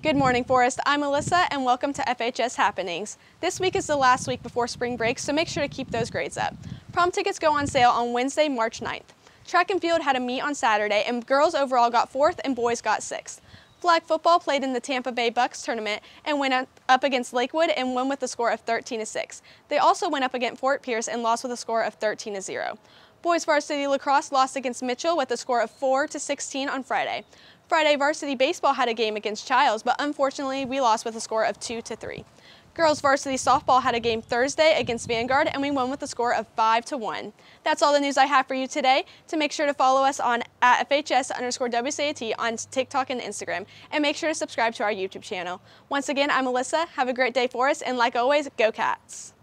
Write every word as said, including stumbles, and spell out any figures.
Good morning, Forest. I'm Alyssa, and welcome to F H S Happenings. This week is the last week before spring break, so make sure to keep those grades up. Prom tickets go on sale on Wednesday, March ninth. Track and field had a meet on Saturday, and girls overall got fourth and boys got sixth. Flag football played in the Tampa Bay Bucks tournament and went up against Lakewood and won with a score of thirteen to six. They also went up against Fort Pierce and lost with a score of thirteen to zero. Boys varsity lacrosse lost against Mitchell with a score of four to sixteen on Friday. Friday varsity baseball had a game against Childs, but unfortunately we lost with a score of two to three. Girls varsity softball had a game Thursday against Vanguard, and we won with a score of five to one. That's all the news I have for you today. To make sure to follow us on at F H S underscore W C A T on TikTok and Instagram, and make sure to subscribe to our YouTube channel. Once again, I'm Alyssa. Have a great day for us, and like always, go Cats!